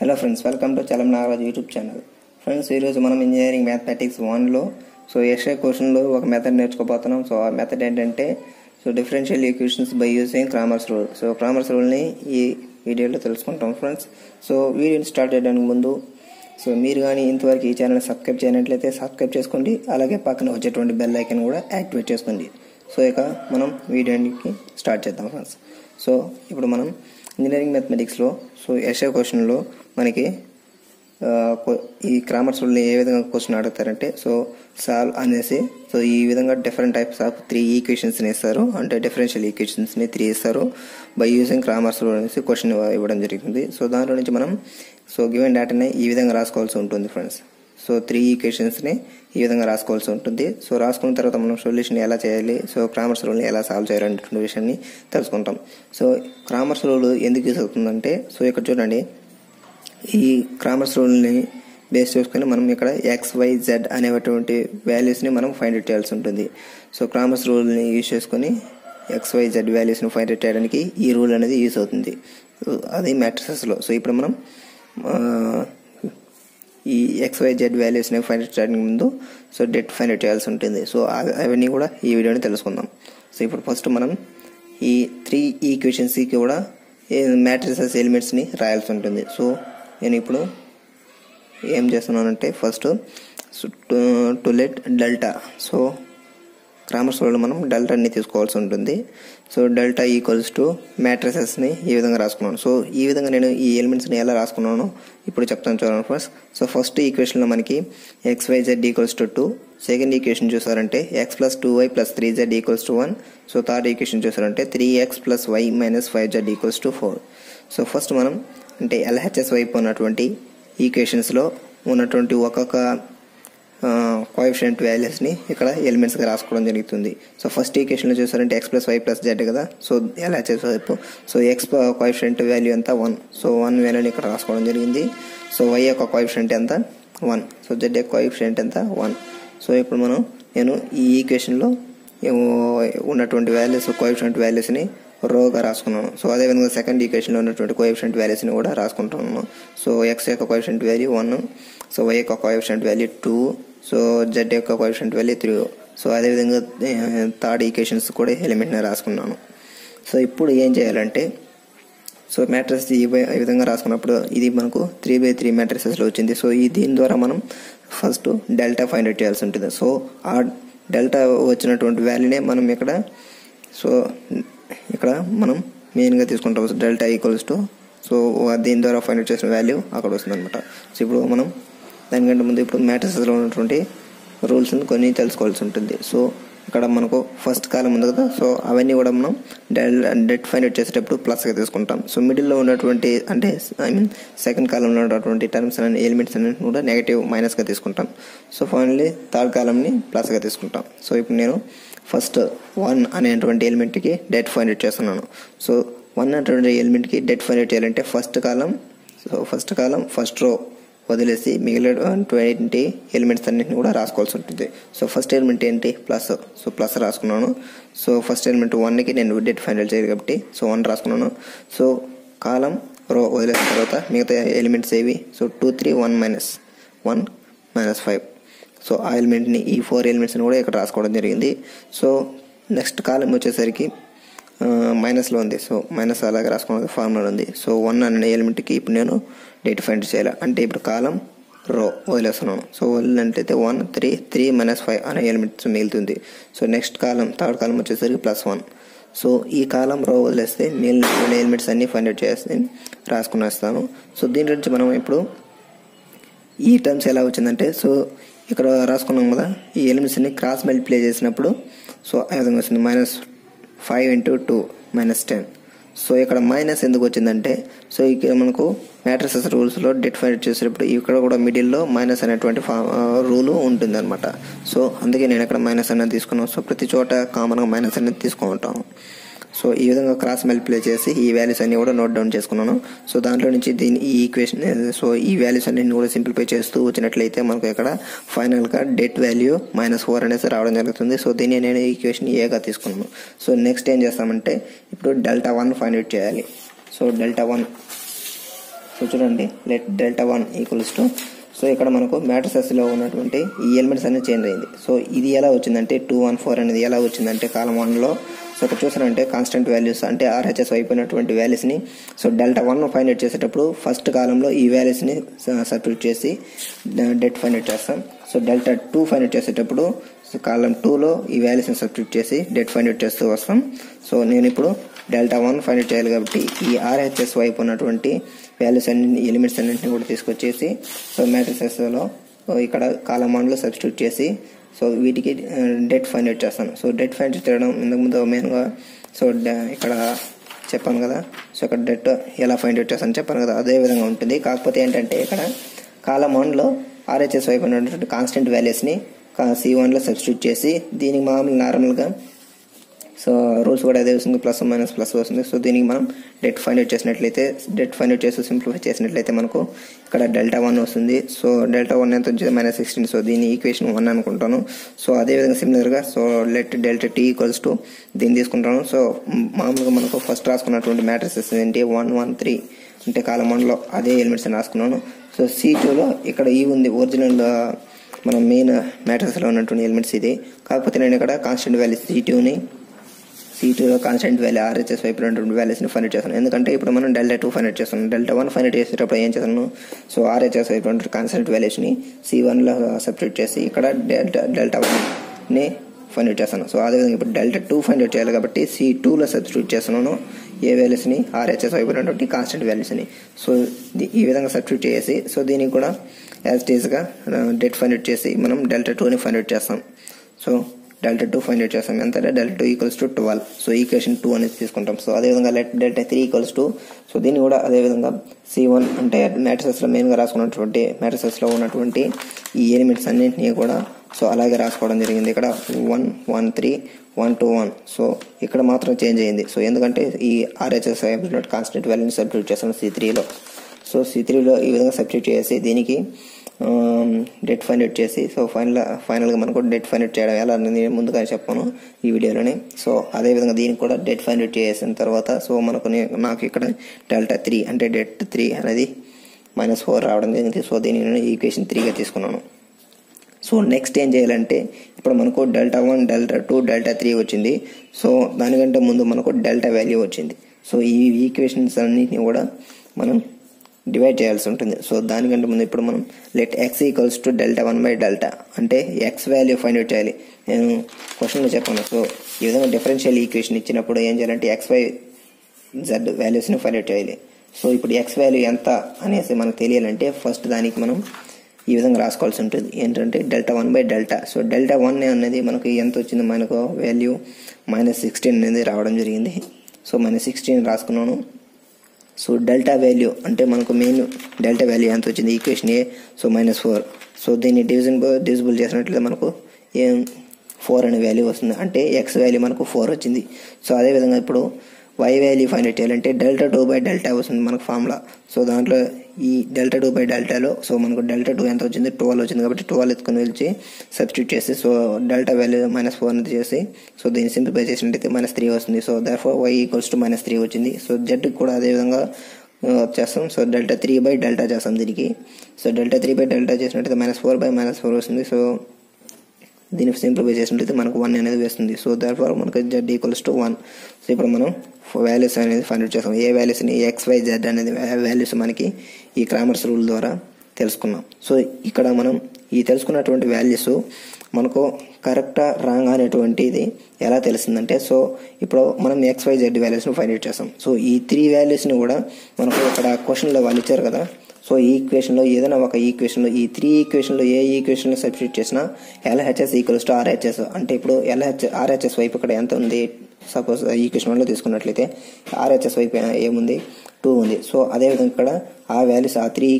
Hello friends, welcome to Chalam Nagaraj YouTube channel. Friends, we are మనం engineering mathematics 1 లో so extra question లో ఒక method నేర్చుకోబోతున్నాం. So ఆ మెథడ్ ఏంటంటే so differential equations by using Cramer's rule. So Cramer's rule ని ఈ వీడియోలో తెలుసుకుంటాం ఫ్రెండ్స్. సో వీడియోని స్టార్ట్ చేయడానికి ముందు సో మీరు కానీ ఇంతవరకు ఈ ఛానల్ సబ్స్క్రైబ్ చేయనట్లయితే సబ్స్క్రైబ్ చేసుకోండి, అలాగే పక్కన వచ్చేటువంటి బెల్ ఐకాన్ కూడా యాక్టివేట్ చేసుకోండి. సో ఇక మనం వీడియోకి స్టార్ట్ చేద్దాం ఫ్రెండ్స్. సో ఇప్పుడు మనం ఇంజనీరింగ్ మ్యాథమెటిక్స్ లో సో ఎస్ఏ క్వశ్చన్ లో మనకి ఈ క్రామర్స్ రూల్ని ఏ విధంగా క్వశ్చన్ అడుగుతారంటే సో సాల్వ్ అనేసి సో ఈ విధంగా డిఫరెంట్ టైప్స్ ఆఫ్ 3 ఈక్వేషన్స్ని ఇస్తారు, అంటే డిఫరెన్షియల్ ఈక్వేషన్స్ని 3 ఇస్తారు బై యూజింగ్ క్రామర్స్ రూల్ అనేసి క్వశ్చన్ ఇవ్వడం జరుగుతుంది. సో దాంట్లో నుంచి మనం సో గివెన్ డేటాని ఈ విధంగా రాసుకోవాల్సి ఉంటుంది ఫ్రెండ్స్. సో 3 ఈక్వేషన్స్ని ఈ విధంగా రాసుకోవాల్సి ఉంటుంది. సో రాసుకున్న తర్వాత మనం సొల్యూషన్ ఎలా చేయాలి, సో క్రామర్స్ రూల్ని ఎలా సాల్వ్ చేయాలి అనేటువంటి విషయాన్ని తెలుసుకుంటాం. సో క్రామర్స్ రూల్ ఎందుకు యూజ్ అవుతుందంటే సో ఇక్కడ చూడండి, ఈ క్రామర్స్ రూల్ని బేస్ చేసుకొని మనం ఇక్కడ XYZ అనేటువంటి వాల్యూస్ని మనం ఫైండ్ అవుట్ చేయాల్సి ఉంటుంది. సో క్రామర్స్ రూల్ని యూజ్ చేసుకొని XYZ వాల్యూస్ని ఫైండ్ అవుట్ చేయడానికి ఈ రూల్ అనేది యూజ్ అవుతుంది, అది మ్యాట్రిసెస్లో. సో ఇప్పుడు మనం ఈ XYZ వాల్యూస్ని ఫైండ్ అవుట్ చేయడానికి ముందు సో డెట్ ఫైండ్ అవుట్ చేయాల్సి ఉంటుంది. సో అవన్నీ కూడా ఈ వీడియోని తెలుసుకుందాం. సో ఇప్పుడు ఫస్ట్ మనం ఈ 3 ఈక్వేషన్స్కి కూడా మ్యాట్రిసెస్ ఎలిమెంట్స్ని రాయాల్సి ఉంటుంది. సో నేను ఇప్పుడు ఏం చేస్తున్నానంటే first to let delta, so Cramer's రూల్లో మనం డెల్టాని తీసుకోవాల్సి ఉంటుంది. సో డెల్టా ఈక్వల్స్ టు మ్యాట్రిసెస్ని ఈ విధంగా రాసుకున్నాను. సో ఈ విధంగా నేను ఈ ఎలిమెంట్స్ని ఎలా రాసుకున్నాను ఇప్పుడు చెప్తాను చూడండి ఫస్ట్. సో ఫస్ట్ ఈక్వేషన్లో మనకి XYZ equals to 2, second equation చూసారంటే X + 2Y + 3Z equals to 1, so third equation చూసారంటే 3X + Y - 5Z equals to 4. So first మనం అంటే LHS వైపు ఉన్నటువంటి ఈక్వేషన్స్లో ఉన్నటువంటి ఒక్కొక్క కోఎఫిషియంట్ వాల్యూస్ని ఇక్కడ ఎలిమెంట్స్గా రాసుకోవడం జరుగుతుంది. సో ఫస్ట్ ఈక్వేషన్లో చూసారంటే X + Y + Z కదా, సో LHS వైపు సో ఎక్స్ కోఎఫిషియంట్ వాల్యూ అంతా 1, సో 1 వాల్యూని ఇక్కడ రాసుకోవడం జరిగింది. సో Y యొక్క కోఎఫిషియంట్ ఎంత 1, సో Z యొక్క కోఎఫిషియంట్ ఎంత 1. సో ఇప్పుడు నేను ఈ ఈక్వేషన్లో ఉన్నటువంటి వాల్యూస్ కోఎఫిషియంట్ వాల్యూస్ని రోగా రాసుకున్నాను. సో అదేవిధంగా సెకండ్ ఈక్వేషన్లో ఉన్నటువంటి కోఎఫిషియంట్ వాల్యూస్ని కూడా రాసుకుంటున్నాను. సో X యొక్క కోఎఫిషియంట్ వాల్యూ 1, సో Y యొక్క కోఎఫిషియంట్ వాల్యూ 2, సో Z యొక్క కోఎఫిషియంట్ వాల్యూ 3. సో అదేవిధంగా థర్డ్ ఈక్వేషన్స్ కూడా ఎలిమెంట్ని రాసుకున్నాను. సో ఇప్పుడు ఏం చేయాలంటే సో మ్యాట్రిసెస్ ఈ విధంగా రాసుకున్నప్పుడు ఇది మనకు 3x3 మ్యాట్రిసెస్లో వచ్చింది. సో ఈ దీని ద్వారా మనం ఫస్ట్ డెల్టా ఫైండ్ అవుట్ చేయాల్సి ఉంటుంది. సో ఆ డెల్టా వచ్చినటువంటి వాల్యూనే మనం ఇక్కడ సో ఇక్కడ మనం మెయిన్గా తీసుకుంటాం. So delta equals to so దీని ద్వారా ఫైండ్ అవుట్ చేసిన వాల్యూ అక్కడ వస్తుందన్నమాట. సో ఇప్పుడు మనం దానికంటే ముందు ఇప్పుడు మ్యాట్రిసెస్లో ఉన్నటువంటి రూల్స్ని కొన్ని తెలుసుకోవాల్సి ఉంటుంది. సో ఇక్కడ మనకు ఫస్ట్ కాలం ఉంది కదా, సో అవన్నీ కూడా మనం డెట్ ఫైండ్ అవుట్ చేసేటప్పుడు ప్లస్గా తీసుకుంటాం. సో మిడిల్లో ఉన్నటువంటి అంటే సెకండ్ కాలంలో ఉన్నటువంటి టర్మ్స్ అనే ఎలిమెంట్స్ అనేవి కూడా నెగిటివ్ మైనస్గా తీసుకుంటాం. సో ఫైనల్లీ థర్డ్ కాలంని ప్లస్గా తీసుకుంటాం. సో ఇప్పుడు నేను ఫస్ట్ 1 అనేటువంటి ఎలిమెంట్కి డెట్ ఫైండ్ అవుట్ చేస్తున్నాను. సో 1 అనేటువంటి ఎలిమెంట్కి డెట్ ఫైండ్ అవుట్ చేయాలంటే first column so first column first row వదిలేసి మిగిలినటువంటి ఎలిమెంట్స్ అన్నింటిని కూడా రాసుకోవాల్సి ఉంటుంది. సో ఫస్ట్ ఎలిమెంట్ ఏంటి ప్లస్, సో ప్లస్ రాసుకున్నాను. సో ఫస్ట్ ఎలిమెంట్ 1కి నేను డెట్ ఫైండ్ అవుట్ చేయాలి కాబట్టి సో 1 రాసుకున్నాను. సో కాలం రో వదిలేసిన తర్వాత మిగతా ఎలిమెంట్స్ ఏవి సో 2 3 1 - 1 - 5, సో ఆ ఎలిమెంట్ని ఈ 4 ఎలిమెంట్స్ని కూడా ఇక్కడ రాసుకోవడం జరిగింది. సో నెక్స్ట్ కాలం వచ్చేసరికి మైనస్లో ఉంది, సో మైనస్ అలాగే రాసుకున్న ఫార్ములా ఉంది. సో 1 అనే ఎలిమెంట్కి ఇప్పుడు నేను డేట్ ఫైండ్ చేయాలి, అంటే ఇప్పుడు కాలం రో వదిలేస్తున్నాను. సో వదిలినట్లయితే 1 3 3 - 5 అనే ఎలిమెంట్స్ మిగులుతుంది. So next column third column వచ్చేసరికి +1, సో ఈ కాలం రో వదిలేస్తే మిగిలిన ఎలిమెంట్స్ అన్నీ ఫైండ్ అవుట్ చేసి రాసుకునేస్తాను. సో దీని గురించి మనం ఇప్పుడు ఈ టర్మ్స్ ఎలా వచ్చిందంటే సో ఇక్కడ రాసుకున్నాం కదా, ఈ ఎలిమెంట్స్ని క్రాస్ మల్టిప్లై చేసినప్పుడు సో ఆ విధంగా వస్తుంది -5 × 2 - 10. సో ఇక్కడ మైనస్ ఎందుకు వచ్చిందంటే సో ఇక్కడ మనకు మ్యాట్రిసెస్ రూల్స్లో డెట్ ఫైండ్ చేసేటప్పుడు ఇక్కడ కూడా మిడిల్లో మైనస్ అనేటువంటి రూలు ఉంటుందన్నమాట. సో అందుకే నేను ఇక్కడ మైనస్ అనేది తీసుకున్నాను. సో ప్రతి చోట కామన్గా మైనస్ అనేది తీసుకుంటాము. సో ఈ విధంగా క్రాస్ మల్టిప్లై చేసి ఈ వాల్యూస్ అన్ని కూడా నోట్ డౌన్ చేసుకున్నాను. సో దాంట్లో నుంచి దీని ఈ ఈక్వేషన్ సో ఈ వాల్యూస్ అన్నింటిని కూడా సింప్లిఫై చేస్తూ వచ్చినట్లయితే మనకు ఇక్కడ ఫైనల్గా డెట్ వాల్యూ -4 అనేసి రావడం జరుగుతుంది. సో దీన్ని నేను ఈక్వేషన్ ఏగా తీసుకున్నాను. సో నెక్స్ట్ ఏం చేస్తామంటే ఇప్పుడు డెల్టా 1 ఫైండ్ అవుట్ చేయాలి. సో డెల్టా 1 సో చూడండి let delta 1 equals to so ఇక్కడ మనకు మ్యాట్రిసెస్ లో ఉన్నటువంటి ఈ ఎలిమెంట్స్ అన్ని చేంజ్ అయింది. సో ఇది ఎలా వచ్చిందంటే 214 అనేది ఎలా వచ్చిందంటే కాలమ్ 1 లో సో ఇక్కడ చూసారంటే కాన్స్టెంట్ వాల్యూస్ అంటే ఆర్హెచ్ఎస్ అయిపోయినటువంటి వాల్యూస్ని సో డెల్టా 1 ఫైండ్ అవుట్ చేసేటప్పుడు ఫస్ట్ కాలంలో ఈ వాల్యూస్ని సబ్స్టిట్యూట్ చేసి డెట్ ఫైండ్ అవుట్ చేస్తాం. సో డెల్టా 2 ఫైండ్ అవుట్ చేసేటప్పుడు సో కాలం 2లో ఈ వాల్యూస్ని సబ్స్టిట్యూట్ చేసి డెట్ ఫైండ్ అవుట్ చేస్తూ వస్తాం. సో నేను ఇప్పుడు డెల్టా 1 ఫైండ్ అవుట్ చేయాలి కాబట్టి ఈ ఆర్హెచ్ఎస్ వైపు ఉన్నటువంటి వాల్యూస్ అన్ని ఎలిమెంట్స్ అన్నింటినీ కూడా తీసుకొచ్చేసి సో మ్యాట్రిసెస్లో ఇక్కడ కాలం 1లో సబ్స్టిట్యూట్ చేసి సో వీటికి డెట్ ఫైండ్ అవుట్ చేస్తాను. సో డెట్ ఫైండ్ అవుట్ చేయడం ఇంతకుముందు మెయిన్గా సో ఇక్కడ చెప్పాను కదా, సో ఇక్కడ డెట్ ఎలా ఫైండ్ అవుట్ చేస్తాను చెప్పాను కదా, అదే విధంగా ఉంటుంది. కాకపోతే ఏంటంటే ఇక్కడ కాలం 1లో ఆర్హెచ్ఎస్ వైపు ఉన్నటువంటి కాన్స్టెంట్ వాల్యూస్ని C1లో సబ్స్టిట్యూట్ చేసి దీనికి మామూలు నార్మల్గా సో రూల్స్ కూడా అదే వస్తుంది, ప్లస్ మైనస్ ప్లస్ వస్తుంది. సో దీనికి మనం డెట్ ఫైండ్ అవుట్ చేసినట్లయితే డెట్ ఫైండ్ అవుట్ చేసి సింప్లిఫై చేసినట్లయితే మనకు ఇక్కడ డెల్టా 1 వస్తుంది. సో డెల్టా 1 ఎంత వచ్చింది -16. సో దీని ఈక్వేషన్ 1 అనుకుంటాను. సో అదేవిధంగా సిమిలర్గా so let delta T equals to దీన్ని తీసుకుంటాను. సో మామూలుగా మనకు ఫస్ట్ రాసుకున్నటువంటి మ్యాట్రిసెస్ ఏంటి 1 1 3 అంటే కాలం 1లో అదే ఎలిమెంట్స్ అని రాసుకున్నాను. సో C2లో ఇక్కడ ఈ ఉంది ఒరిజినల్ మన మెయిన్ మ్యాట్రిక్స్లో ఉన్నటువంటి ఎలిమెంట్స్ ఇది. కాకపోతే నేను ఇక్కడ కాన్స్టెంట్ వాల్యూస్ C2లో కాన్స్టెంట్ వాల్యూ ఆర్హెచ్ఎస్ వైపు ఉన్నటువంటి వాల్యూస్ని ఫైండ్ అవుట్ చేస్తాను. ఎందుకంటే ఇప్పుడు మనం డెల్టా 2 ఫైండ్ అవుట్ చేస్తాను, డెల్టా 1 ఫైండ్ అవుట్ చేసేటప్పుడు ఏం చేస్తాను సో ఆర్హెచ్ఎస్ వైపు ఉన్నటువంటి కాన్స్టెంట్ వాల్యూస్ని C1లో సబ్స్టిట్యూట్ చేసి ఇక్కడ డెల్టా 1ని ఫైండ్ అవుట్ చేస్తాను. సో అదేవిధంగా ఇప్పుడు డెల్టా 2 ఫైండ్ అవుట్ చేయాలి కాబట్టి C2లో సబ్స్టిట్యూట్ చేస్తున్నాను ఏ వాల్యూస్ని ఆర్హెచ్ఎస్ వైపు ఉన్నటువంటి కాన్స్టెంట్ వాల్యూస్ని. సో ఈ విధంగా సబ్స్టిట్యూట్ చేసి సో దీనికి కూడా యాజ్ డేస్గా డెట్ ఫైండ్ అవుట్ చేసి మనం డెల్టా 2ని ఫైండ్ అవుట్ చేస్తాం. సో డెల్టా 2 ఫైండ్ అవుట్ చేస్తాం ఎంత అంటే delta 2 equals to 12. So equation 2 అనేది తీసుకుంటాం. సో అదేవిధంగా డెల్టా 3 ఈక్వల్స్ టు సో దీన్ని కూడా అదేవిధంగా C1 అంటే మ్యాట్రిసెస్లో మెయిన్గా రాసుకున్నటువంటి మ్యాట్రిసెస్లో ఉన్నటువంటి ఈ ఎలిమెంట్స్ అన్నింటినీ కూడా సో అలాగే రాసుకోవడం జరిగింది. ఇక్కడ 1 1 3 1 2 1 సో ఇక్కడ మాత్రం చేంజ్ అయింది. సో ఎందుకంటే ఈ ఆర్హెచ్ఎస్ కాన్స్టెంట్ వాల్యూని సబ్స్టిట్యూట్ చేస్తాం C3లో. సో C3లో ఈ విధంగా సబ్స్టిట్యూట్ చేసి దీనికి డెట్ ఫైండ్ అవుట్ చేసి సో ఫైనల్గా మనకు డెట్ ఫైండ్ అవుట్ చేయడం ఎలా అనేది ముందుగా చెప్పాను ఈ వీడియోలోనే. సో అదేవిధంగా దీనికి కూడా డెట్ ఫైండ్ అవుట్ చేసిన తర్వాత సో మనకు నాకు ఇక్కడ డెల్టా 3 అంటే డెట్ 3 అనేది -4 రావడం జరిగింది. సో దీన్ని నేను ఈక్వేషన్ 3గా తీసుకున్నాను. సో నెక్స్ట్ ఏం చేయాలంటే ఇప్పుడు మనకు డెల్టా 1 డెల్టా 2 డెల్టా 3 వచ్చింది. సో దానికంటే ముందు మనకు డెల్టా వాల్యూ వచ్చింది. సో ఈ ఈక్వేషన్స్ అన్నింటినీ కూడా మనం డివైడ్ చేయాల్సి ఉంటుంది. సో దానికంటే ముందు ఇప్పుడు మనం let X equals to delta 1 by delta అంటే ఎక్స్ వాల్యూ ఫైండ్ అవుట్ చేయాలి. నేను క్వశ్చన్లో చెప్పాను సో ఈ విధంగా డిఫరెన్షియల్ ఈక్వేషన్ ఇచ్చినప్పుడు ఏం చేయాలంటే XYZ వాల్యూస్ని ఫైండ్ అవుట్ చేయాలి. సో ఇప్పుడు ఎక్స్ వాల్యూ ఎంత అనేసి మనకు తెలియాలంటే ఫస్ట్ దానికి మనం ఈ విధంగా రాసుకోవాల్సి ఉంటుంది. ఏంటంటే delta 1 by delta so delta 1 అనేది మనకు ఎంత వచ్చింది మనకు వాల్యూ -16 అనేది రావడం జరిగింది. సో -16 రాసుకున్నాను. సో డెల్టా వాల్యూ అంటే మనకు మెయిన్ డెల్టా వాల్యూ ఎంత వచ్చింది ఈక్వేషన్ ఏ సో -4. సో దీన్ని డివిజిబుల్ చేసినట్లయితే మనకు 4 అనే వాల్యూ వస్తుంది. అంటే ఎక్స్ వాల్యూ మనకు 4 వచ్చింది. సో అదేవిధంగా ఇప్పుడు వై వాల్యూ ఫైండ్ అవుట్ చేయాలంటే డెల్టా 2 బై డెల్టా వస్తుంది మనకు ఫార్ములా. సో దాంట్లో ఈ డెల్టా 2 బై డెల్టాలో సో మనకు డెల్టా 2 ఎంత వచ్చింది 12 వచ్చింది కాబట్టి 12 ఎత్తుకొని వెళ్ళి సబ్స్టిట్యూట్ చేసి సో డెల్టా వాల్యూ -4 అనేది చేసి సో దీన్ని సింప్లిఫై చేసినట్టయితే -3 వస్తుంది. So therefore why equals to -3 వచ్చింది. సో జెడ్ కూడా అదేవిధంగా చేస్తాం. సో డెల్టా 3 బై డెల్టా చేస్తాం దీనికి. సో డెల్టా 3 బై డెల్టా చేసినట్టయితే -4 బై -4 వస్తుంది. సో దీన్ని సింప్లిఫై చేసినట్లయితే మనకు 1 అనేది వేస్తుంది. సో దర్ఫోర్ మనకు జెడ్ ఈక్వల్స్ టు 1. సో ఇప్పుడు మనం వాల్యూస్ అనేది ఫైండ్ అవుట్ చేస్తాం. ఏ వాల్యూస్ని XYZ అనేది వాల్యూస్ మనకి ఈ క్రామర్స్ రూల్ ద్వారా తెలుసుకున్నాం. సో ఇక్కడ మనం ఈ తెలుసుకున్నటువంటి వాల్యూస్ మనకు కరెక్టా రాంగ్ అనేటువంటిది ఎలా తెలిసిందంటే సో ఇప్పుడు మనం XYZ వాల్యూస్ని ఫైండ్ అవుట్ చేస్తాం. సో ఈ 3 వాల్యూస్ని కూడా మనకు ఇక్కడ క్వశ్చన్లో వాళ్ళు ఇచ్చారు కదా. సో ఈ ఈక్వేషన్లో ఏదైనా ఒక ఈక్వేషన్లో ఈ 3 ఈక్వేషన్లో ఏ ఈక్వేషన్లో సబ్స్టిట్యూట్ చేసినా LHS ఈక్వల్స్ టు RHS అంటే ఇప్పుడు RHS వైపు ఇక్కడ ఎంత ఉంది సపోజ్ ఈక్వేషన్ 1లో తీసుకున్నట్లయితే RHS వైపు ఏముంది 2 ఉంది. సో అదేవిధంగా ఇక్కడ ఆ వాల్యూస్ ఆ 3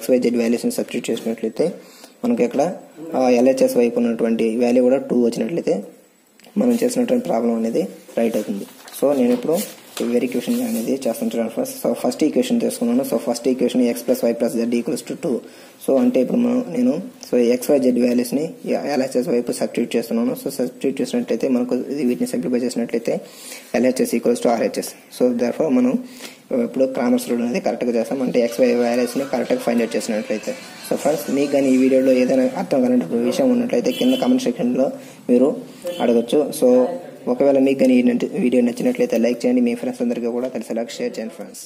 XYZ వాల్యూస్ని సబ్స్టిట్యూట్ చేసినట్లయితే మనకి ఇక్కడ LHS వైపు ఉన్నటువంటి వాల్యూ కూడా 2 వచ్చినట్లయితే మనం చేసినటువంటి ప్రాబ్లం అనేది రైట్ అవుతుంది. సో నేను ఇప్పుడు very equation అనేది చేస్తుంటారు ఫస్ట్ సో ఫస్ట్ ఈక్వేషన్ తీసుకున్నాను so first equation x + y + z = 2 so అంటే ఇప్పుడు నేను so x y z values ని LHS వైపు సబ్స్టిట్యూట్ చేస్తున్నాను సో సబ్స్టిట్యూట్ చేసినట్లయితే మనకు ఇది వీటిని సింప్లిఫై చేసినట్లయితే LHS = RHS సో దర్ఫోర్ మనం ఇప్పుడు క్రామర్స్ రూల్ అనేది కరెక్ట్ గా చేస్తాం అంటే x y వాల్యూస్ ని కరెక్ట్ గా ఫైండ్ అవుట్ చేసినట్లయితే సో ఫ్రెండ్స్ మీకు గాని ఈ వీడియోలో ఏదైనా అర్థం కానటువంటి విషయం ఉన్నట్లయితే కింద కామెంట్ సెక్షన్ లో మీరు అడగొచ్చు సో ఒకవేళ మీకు ఈ వీడియో నచ్చినట్లయితే లైక్ చేయండి మీ ఫ్రెండ్స్ అందరికీ కూడా తెలిసేలాగా షేర్ చేయండి ఫ్రెండ్స్